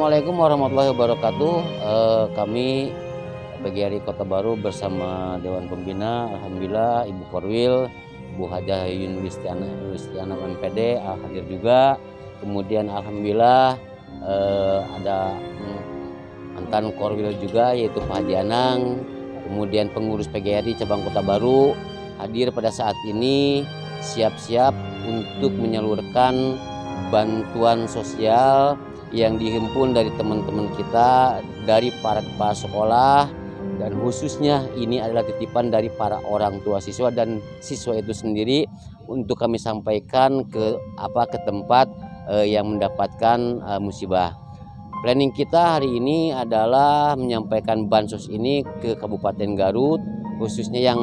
Assalamualaikum warahmatullahi wabarakatuh. Kami PGRI Kota Baru bersama Dewan Pembina, Alhamdulillah Ibu Korwil, Bu Hajah Yunusiana MPD hadir juga. Kemudian Alhamdulillah ada mantan Korwil juga, yaitu Pak Haji Anang. Kemudian pengurus PGRI cabang Kota Baru hadir pada saat ini siap-siap untuk menyalurkan bantuan sosial yang dihimpun dari teman-teman kita, dari para kepala sekolah, dan khususnya ini adalah titipan dari para orang tua siswa dan siswa itu sendiri untuk kami sampaikan ke tempat yang mendapatkan musibah. Planning kita hari ini adalah menyampaikan bansos ini ke Kabupaten Garut, khususnya yang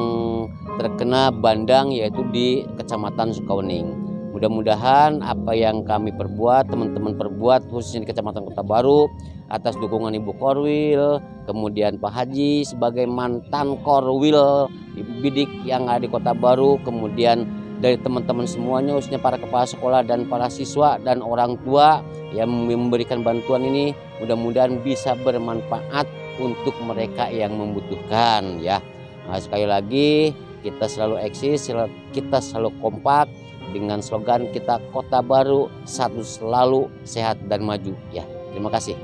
terkena bandang yaitu di Kecamatan Sukawening. Mudah-mudahan apa yang kami perbuat, teman-teman perbuat khususnya di Kecamatan Kota Baru atas dukungan Ibu Korwil, kemudian Pak Haji sebagai mantan Korwil Bidik yang ada di Kota Baru, kemudian dari teman-teman semuanya khususnya para kepala sekolah dan para siswa dan orang tua yang memberikan bantuan ini, mudah-mudahan bisa bermanfaat untuk mereka yang membutuhkan ya. Nah, sekali lagi kita selalu eksis, kita selalu kompak dengan slogan kita Kota Baru Satu Selalu Sehat dan Maju ya. Terima kasih.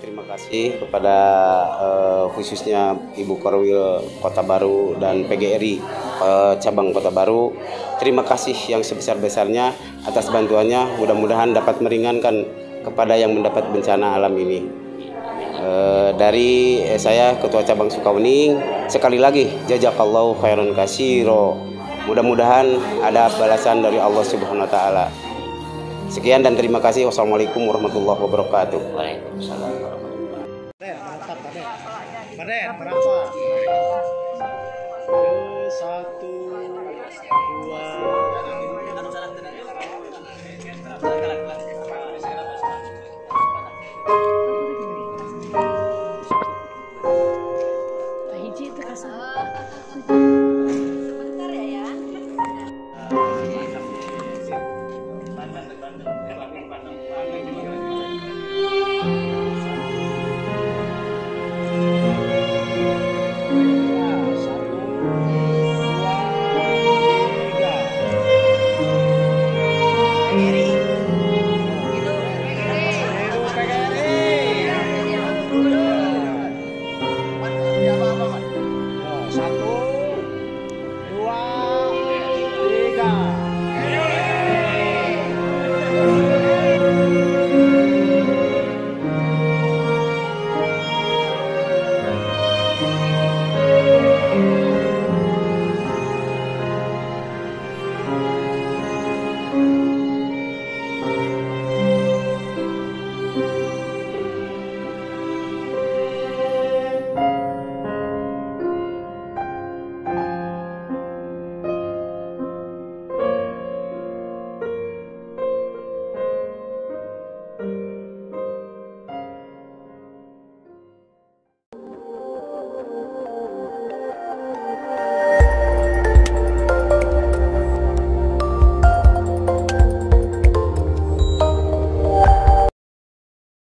Terima kasih kepada khususnya Ibu Korwil Kota Baru dan PGRI cabang Kota Baru. Terima kasih yang sebesar-besarnya atas bantuannya, mudah-mudahan dapat meringankan kepada yang mendapat bencana alam ini. Dari saya Ketua Cabang Sukawening, sekali lagi jazakallahu khairan katsiro. Mudah-mudahan ada balasan dari Allah Subhanahu wa taala. Sekian dan terima kasih. Wassalamualaikum warahmatullahi wabarakatuh. Waalaikumsalam warahmatullahi wabarakatuh.